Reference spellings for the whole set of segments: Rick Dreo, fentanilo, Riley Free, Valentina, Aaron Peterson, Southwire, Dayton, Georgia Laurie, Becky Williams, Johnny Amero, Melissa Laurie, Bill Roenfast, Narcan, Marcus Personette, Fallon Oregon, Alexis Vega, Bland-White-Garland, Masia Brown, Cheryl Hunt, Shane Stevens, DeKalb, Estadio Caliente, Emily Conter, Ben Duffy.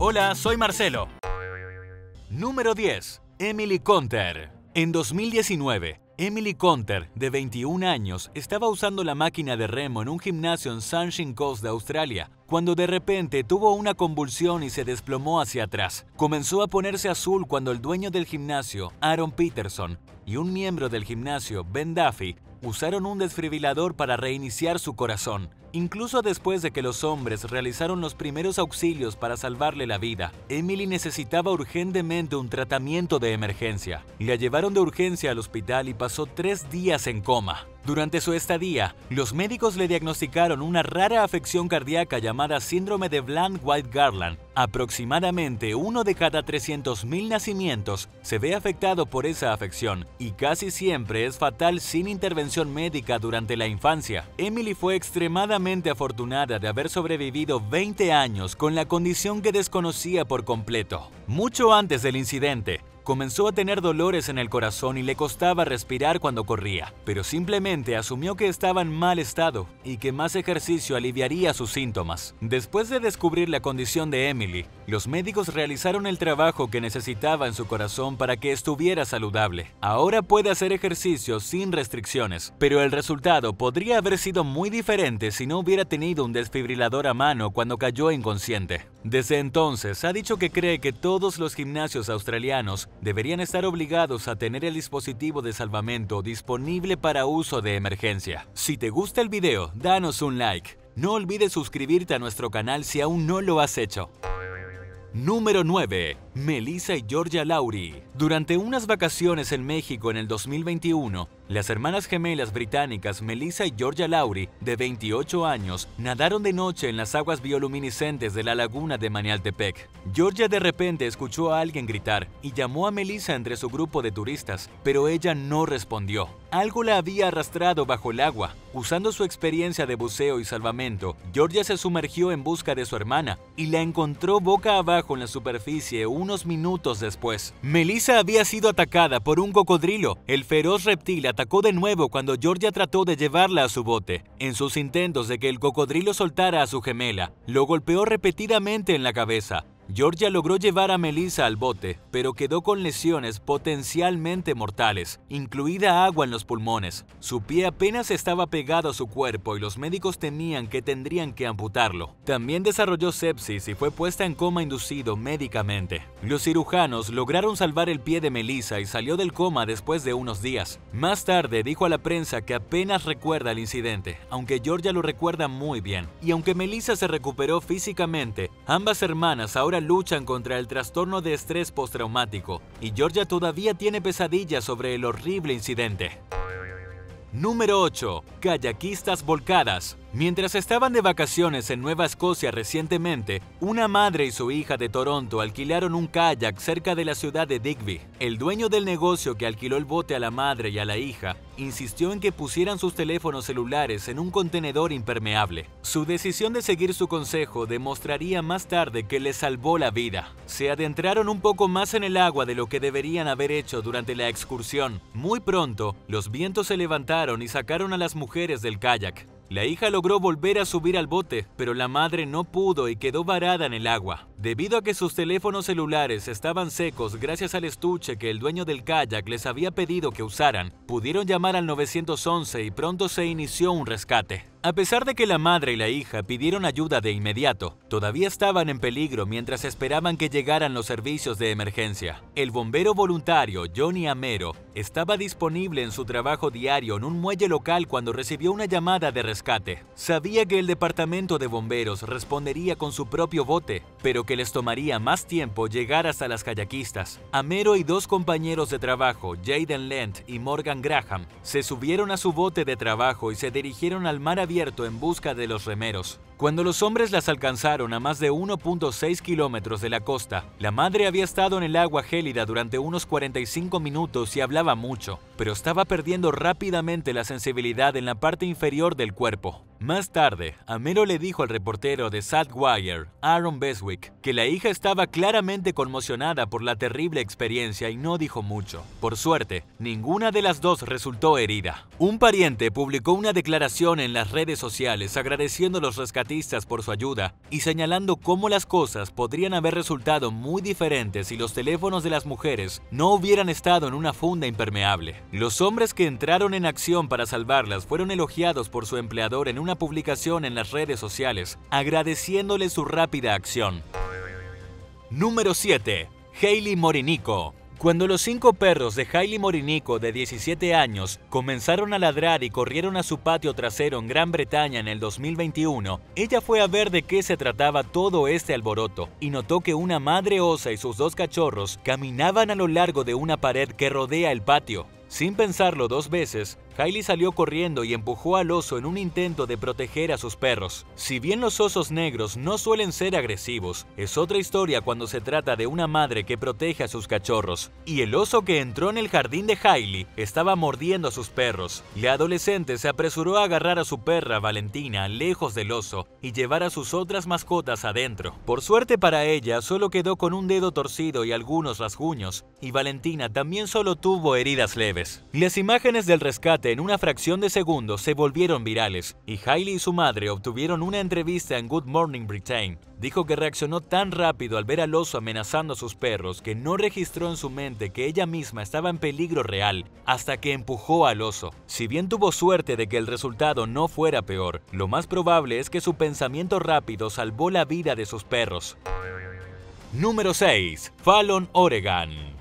Hola, soy Marcelo. Número 10. Emily Conter. En 2019, Emily Conter, de 21 años, estaba usando la máquina de remo en un gimnasio en Sunshine Coast de Australia, cuando de repente tuvo una convulsión y se desplomó hacia atrás. Comenzó a ponerse azul cuando el dueño del gimnasio, Aaron Peterson, y un miembro del gimnasio, Ben Duffy, usaron un desfibrilador para reiniciar su corazón. Incluso después de que los hombres realizaron los primeros auxilios para salvarle la vida, Emily necesitaba urgentemente un tratamiento de emergencia. La llevaron de urgencia al hospital y pasó 3 días en coma. Durante su estadía, los médicos le diagnosticaron una rara afección cardíaca llamada síndrome de Bland-White-Garland. Aproximadamente uno de cada 300.000 nacimientos se ve afectado por esa afección y casi siempre es fatal sin intervención médica durante la infancia. Emily fue extremadamente afortunada de haber sobrevivido 20 años con la condición que desconocía por completo. Mucho antes del incidente, comenzó a tener dolores en el corazón y le costaba respirar cuando corría, pero simplemente asumió que estaba en mal estado y que más ejercicio aliviaría sus síntomas. Después de descubrir la condición de Emily, los médicos realizaron el trabajo que necesitaba en su corazón para que estuviera saludable. Ahora puede hacer ejercicio sin restricciones, pero el resultado podría haber sido muy diferente si no hubiera tenido un desfibrilador a mano cuando cayó inconsciente. Desde entonces, ha dicho que cree que todos los gimnasios australianos deberían estar obligados a tener el dispositivo de salvamento disponible para uso de emergencia. Si te gusta el video, danos un like. No olvides suscribirte a nuestro canal si aún no lo has hecho. Número 9. Melissa y Georgia Laurie. Durante unas vacaciones en México en el 2021, las hermanas gemelas británicas Melissa y Georgia Laurie, de 28 años, nadaron de noche en las aguas bioluminiscentes de la laguna de Manialtepec. Georgia de repente escuchó a alguien gritar y llamó a Melissa entre su grupo de turistas, pero ella no respondió. Algo la había arrastrado bajo el agua. Usando su experiencia de buceo y salvamento, Georgia se sumergió en busca de su hermana y la encontró boca abajo en la superficie unos minutos después. Melissa había sido atacada por un cocodrilo. El feroz reptil atacó de nuevo cuando Georgia trató de llevarla a su bote. En sus intentos de que el cocodrilo soltara a su gemela, lo golpeó repetidamente en la cabeza. Georgia logró llevar a Melissa al bote, pero quedó con lesiones potencialmente mortales, incluida agua en los pulmones. Su pie apenas estaba pegado a su cuerpo y los médicos temían que tendrían que amputarlo. También desarrolló sepsis y fue puesta en coma inducido médicamente. Los cirujanos lograron salvar el pie de Melissa y salió del coma después de unos días. Más tarde dijo a la prensa que apenas recuerda el incidente, aunque Georgia lo recuerda muy bien. Y aunque Melissa se recuperó físicamente, ambas hermanas ahora luchan contra el trastorno de estrés postraumático y Georgia todavía tiene pesadillas sobre el horrible incidente. Número 8. Kayakistas volcadas. Mientras estaban de vacaciones en Nueva Escocia recientemente, una madre y su hija de Toronto alquilaron un kayak cerca de la ciudad de Digby. El dueño del negocio que alquiló el bote a la madre y a la hija insistió en que pusieran sus teléfonos celulares en un contenedor impermeable. Su decisión de seguir su consejo demostraría más tarde que les salvó la vida. Se adentraron un poco más en el agua de lo que deberían haber hecho durante la excursión. Muy pronto, los vientos se levantaron y sacaron a las mujeres del kayak. La hija logró volver a subir al bote, pero la madre no pudo y quedó varada en el agua. Debido a que sus teléfonos celulares estaban secos gracias al estuche que el dueño del kayak les había pedido que usaran, pudieron llamar al 911 y pronto se inició un rescate. A pesar de que la madre y la hija pidieron ayuda de inmediato, todavía estaban en peligro mientras esperaban que llegaran los servicios de emergencia. El bombero voluntario Johnny Amero estaba disponible en su trabajo diario en un muelle local cuando recibió una llamada de rescate. Sabía que el departamento de bomberos respondería con su propio bote, pero que les tomaría más tiempo llegar hasta las kayakistas. Amero y dos compañeros de trabajo, Jaden Lent y Morgan Graham, se subieron a su bote de trabajo y se dirigieron al mar abierto en busca de los remeros. Cuando los hombres las alcanzaron a más de 1.6 kilómetros de la costa, la madre había estado en el agua gélida durante unos 45 minutos y hablaba mucho, pero estaba perdiendo rápidamente la sensibilidad en la parte inferior del cuerpo. Más tarde, Amero le dijo al reportero de Southwire, Aaron Beswick, que la hija estaba claramente conmocionada por la terrible experiencia y no dijo mucho. Por suerte, ninguna de las dos resultó herida. Un pariente publicó una declaración en las redes sociales agradeciendo a los rescatistas por su ayuda y señalando cómo las cosas podrían haber resultado muy diferentes si los teléfonos de las mujeres no hubieran estado en una funda impermeable. Los hombres que entraron en acción para salvarlas fueron elogiados por su empleador en una publicación en las redes sociales, agradeciéndole su rápida acción. Número 7. Hailey Morinico. Cuando los 5 perros de Hailey Morinico, de 17 años, comenzaron a ladrar y corrieron a su patio trasero en Gran Bretaña en el 2021, ella fue a ver de qué se trataba todo este alboroto y notó que una madre osa y sus 2 cachorros caminaban a lo largo de una pared que rodea el patio. Sin pensarlo 2 veces, Hailey salió corriendo y empujó al oso en un intento de proteger a sus perros. Si bien los osos negros no suelen ser agresivos, es otra historia cuando se trata de una madre que protege a sus cachorros. Y el oso que entró en el jardín de Hailey estaba mordiendo a sus perros. La adolescente se apresuró a agarrar a su perra Valentina lejos del oso y llevar a sus otras mascotas adentro. Por suerte para ella, solo quedó con un dedo torcido y algunos rasguños, y Valentina también solo tuvo heridas leves. Las imágenes del rescate en una fracción de segundos se volvieron virales, y Hailey y su madre obtuvieron una entrevista en Good Morning Britain. Dijo que reaccionó tan rápido al ver al oso amenazando a sus perros que no registró en su mente que ella misma estaba en peligro real hasta que empujó al oso. Si bien tuvo suerte de que el resultado no fuera peor, lo más probable es que su pensamiento rápido salvó la vida de sus perros. Número 6. Fallon Oregon.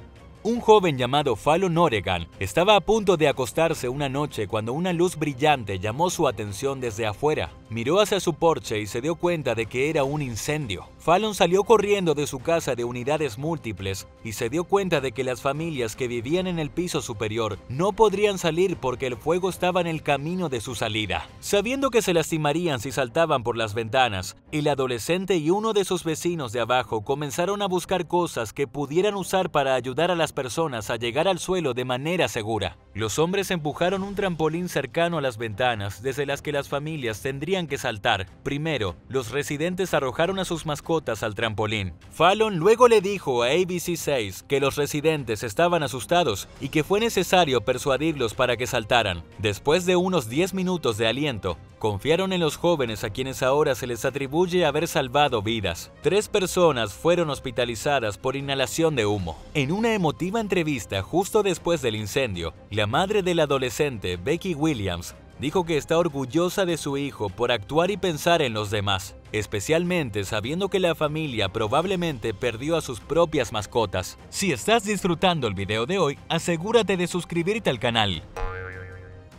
Un joven llamado Fallon Oregon estaba a punto de acostarse una noche cuando una luz brillante llamó su atención desde afuera. Miró hacia su porche y se dio cuenta de que era un incendio. Fallon salió corriendo de su casa de unidades múltiples y se dio cuenta de que las familias que vivían en el piso superior no podrían salir porque el fuego estaba en el camino de su salida. Sabiendo que se lastimarían si saltaban por las ventanas, el adolescente y uno de sus vecinos de abajo comenzaron a buscar cosas que pudieran usar para ayudar a las personas a llegar al suelo de manera segura. Los hombres empujaron un trampolín cercano a las ventanas desde las que las familias tendrían que saltar. Primero, los residentes arrojaron a sus mascotas al trampolín. Fallon luego le dijo a ABC6 que los residentes estaban asustados y que fue necesario persuadirlos para que saltaran. Después de unos 10 minutos de aliento, confiaron en los jóvenes a quienes ahora se les atribuye haber salvado vidas. 3 personas fueron hospitalizadas por inhalación de humo. En una emotiva entrevista justo después del incendio, la madre del adolescente, Becky Williams, dijo que está orgullosa de su hijo por actuar y pensar en los demás, especialmente sabiendo que la familia probablemente perdió a sus propias mascotas. Si estás disfrutando el video de hoy, asegúrate de suscribirte al canal.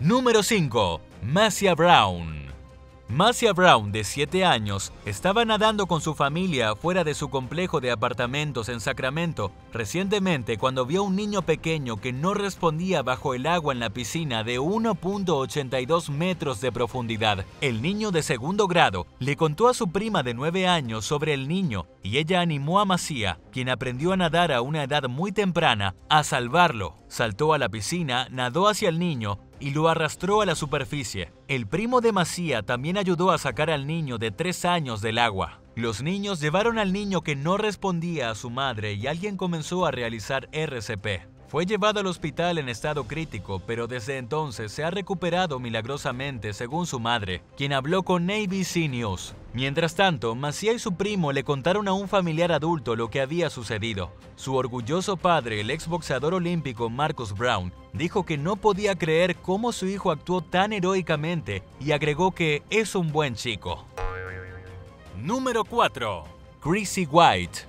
Número 5. Masia Brown. Masia Brown, de 7 años, estaba nadando con su familia afuera de su complejo de apartamentos en Sacramento recientemente cuando vio a un niño pequeño que no respondía bajo el agua en la piscina de 1.82 metros de profundidad. El niño de segundo grado le contó a su prima de 9 años sobre el niño y ella animó a Masia, quien aprendió a nadar a una edad muy temprana, a salvarlo. Saltó a la piscina, nadó hacia el niño y lo arrastró a la superficie. El primo de Masia también ayudó a sacar al niño de 3 años del agua. Los niños llevaron al niño que no respondía a su madre y alguien comenzó a realizar RCP. Fue llevado al hospital en estado crítico, pero desde entonces se ha recuperado milagrosamente, según su madre, quien habló con ABC News. Mientras tanto, Masia y su primo le contaron a un familiar adulto lo que había sucedido. Su orgulloso padre, el exboxeador olímpico Marcus Brown, dijo que no podía creer cómo su hijo actuó tan heroicamente y agregó que es un buen chico. Número 4. Chrissy White.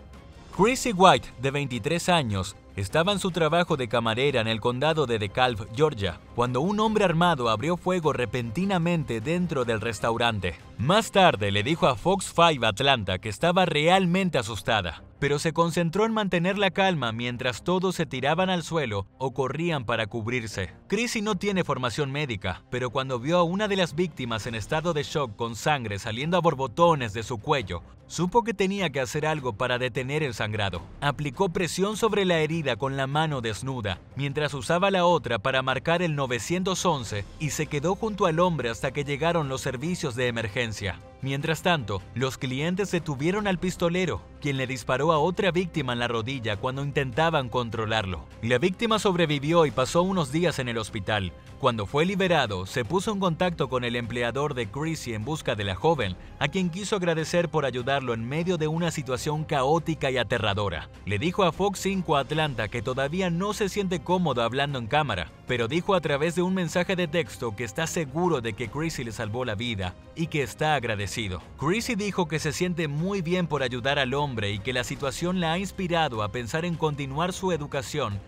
Chrissy White, de 23 años, estaba en su trabajo de camarera en el condado de DeKalb, Georgia, cuando un hombre armado abrió fuego repentinamente dentro del restaurante. Más tarde le dijo a Fox 5 Atlanta que estaba realmente asustada, pero se concentró en mantener la calma mientras todos se tiraban al suelo o corrían para cubrirse. Chrissy no tiene formación médica, pero cuando vio a una de las víctimas en estado de shock con sangre saliendo a borbotones de su cuello, supo que tenía que hacer algo para detener el sangrado. Aplicó presión sobre la herida con la mano desnuda, mientras usaba la otra para marcar el 911 y se quedó junto al hombre hasta que llegaron los servicios de emergencia. Mientras tanto, los clientes detuvieron al pistolero, quien le disparó a otra víctima en la rodilla cuando intentaban controlarlo. La víctima sobrevivió y pasó unos días en el hospital. Cuando fue liberado, se puso en contacto con el empleador de Chrissy en busca de la joven, a quien quiso agradecer por ayudarlo en medio de una situación caótica y aterradora. Le dijo a Fox 5 Atlanta que todavía no se siente cómodo hablando en cámara, pero dijo a través de un mensaje de texto que está seguro de que Chrissy le salvó la vida y que está agradecido. Chrissy dijo que se siente muy bien por ayudar al hombre y que la situación la ha inspirado a pensar en continuar su educación.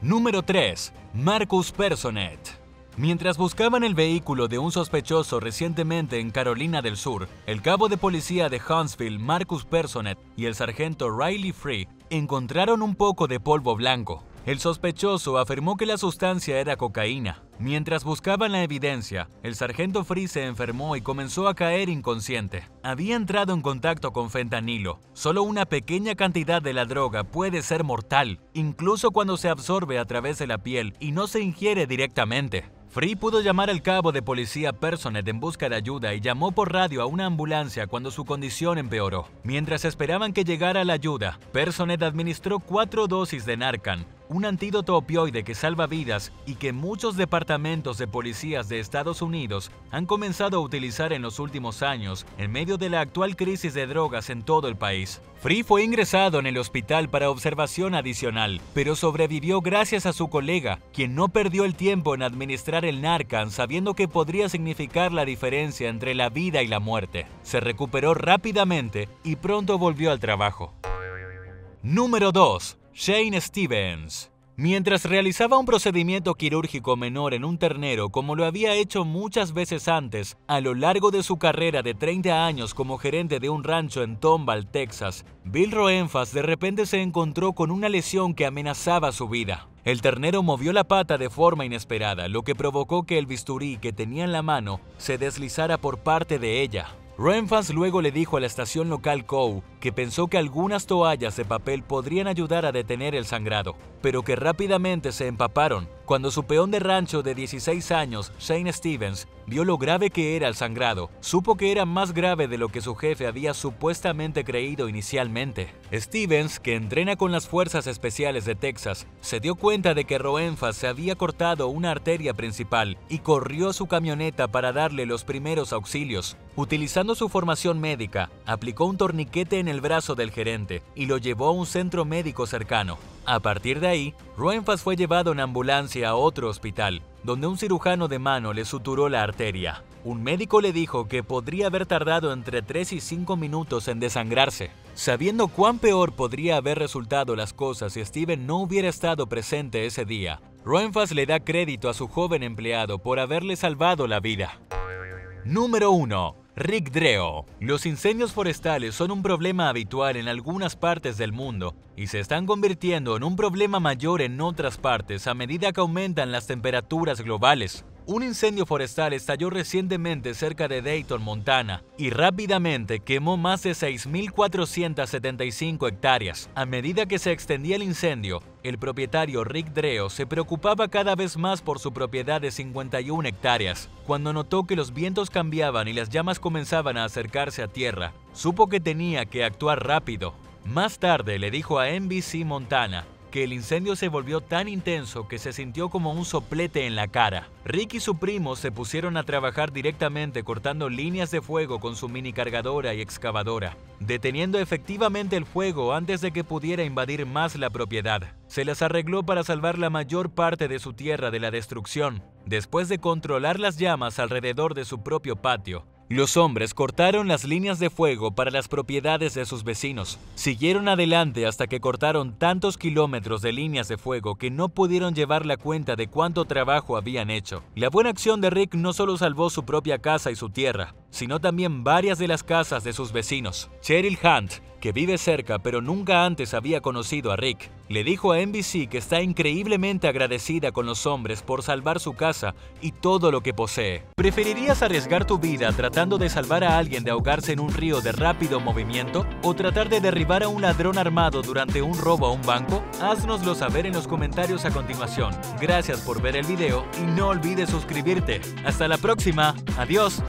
Número 3. Marcus Personette. Mientras buscaban el vehículo de un sospechoso recientemente en Carolina del Sur, el cabo de policía de Huntsville, Marcus Personette, y el sargento Riley Free encontraron un poco de polvo blanco. El sospechoso afirmó que la sustancia era cocaína. Mientras buscaban la evidencia, el sargento Free se enfermó y comenzó a caer inconsciente. Había entrado en contacto con fentanilo. Solo una pequeña cantidad de la droga puede ser mortal, incluso cuando se absorbe a través de la piel y no se ingiere directamente. Free pudo llamar al cabo de policía Personette en busca de ayuda y llamó por radio a una ambulancia cuando su condición empeoró. Mientras esperaban que llegara la ayuda, Personette administró 4 dosis de Narcan, un antídoto opioide que salva vidas y que muchos departamentos de policías de Estados Unidos han comenzado a utilizar en los últimos años en medio de la actual crisis de drogas en todo el país. Free fue ingresado en el hospital para observación adicional, pero sobrevivió gracias a su colega, quien no perdió el tiempo en administrar el Narcan sabiendo que podría significar la diferencia entre la vida y la muerte. Se recuperó rápidamente y pronto volvió al trabajo. Número 2. Shane Stevens. Mientras realizaba un procedimiento quirúrgico menor en un ternero como lo había hecho muchas veces antes, a lo largo de su carrera de 30 años como gerente de un rancho en Tomball, Texas, Bill Roenfast de repente se encontró con una lesión que amenazaba su vida. El ternero movió la pata de forma inesperada, lo que provocó que el bisturí que tenía en la mano se deslizara por parte de ella. Roenfast luego le dijo a la estación local COW que pensó que algunas toallas de papel podrían ayudar a detener el sangrado, pero que rápidamente se empaparon. Cuando su peón de rancho de 16 años, Shane Stevens, vio lo grave que era el sangrado, supo que era más grave de lo que su jefe había supuestamente creído inicialmente. Stevens, que entrena con las Fuerzas Especiales de Texas, se dio cuenta de que Roenfast se había cortado una arteria principal y corrió a su camioneta para darle los primeros auxilios. Utilizando su formación médica, aplicó un torniquete en el brazo del gerente y lo llevó a un centro médico cercano. A partir de ahí, Roenfast fue llevado en ambulancia a otro hospital, donde un cirujano de mano le suturó la arteria. Un médico le dijo que podría haber tardado entre 3 y 5 minutos en desangrarse. Sabiendo cuán peor podría haber resultado las cosas si Steven no hubiera estado presente ese día, Roenfast le da crédito a su joven empleado por haberle salvado la vida. Número 1. Rick Dreo. Los incendios forestales son un problema habitual en algunas partes del mundo y se están convirtiendo en un problema mayor en otras partes a medida que aumentan las temperaturas globales. Un incendio forestal estalló recientemente cerca de Dayton, Montana, y rápidamente quemó más de 6.475 hectáreas. A medida que se extendía el incendio, el propietario Rick Dreo se preocupaba cada vez más por su propiedad de 51 hectáreas. Cuando notó que los vientos cambiaban y las llamas comenzaban a acercarse a tierra, supo que tenía que actuar rápido. Más tarde le dijo a NBC Montana que el incendio se volvió tan intenso que se sintió como un soplete en la cara. Rick y su primo se pusieron a trabajar directamente cortando líneas de fuego con su mini cargadora y excavadora, deteniendo efectivamente el fuego antes de que pudiera invadir más la propiedad. Se las arregló para salvar la mayor parte de su tierra de la destrucción. Después de controlar las llamas alrededor de su propio patio, los hombres cortaron las líneas de fuego para las propiedades de sus vecinos. Siguieron adelante hasta que cortaron tantos kilómetros de líneas de fuego que no pudieron llevar la cuenta de cuánto trabajo habían hecho. La buena acción de Rick no solo salvó su propia casa y su tierra, sino también varias de las casas de sus vecinos. Cheryl Hunt, que vive cerca pero nunca antes había conocido a Rick, le dijo a NBC que está increíblemente agradecida con los hombres por salvar su casa y todo lo que posee. ¿Preferirías arriesgar tu vida tratando de salvar a alguien de ahogarse en un río de rápido movimiento o tratar de derribar a un ladrón armado durante un robo a un banco? Haznoslo saber en los comentarios a continuación. Gracias por ver el video y no olvides suscribirte. Hasta la próxima. Adiós.